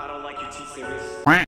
I don't like your T-Series.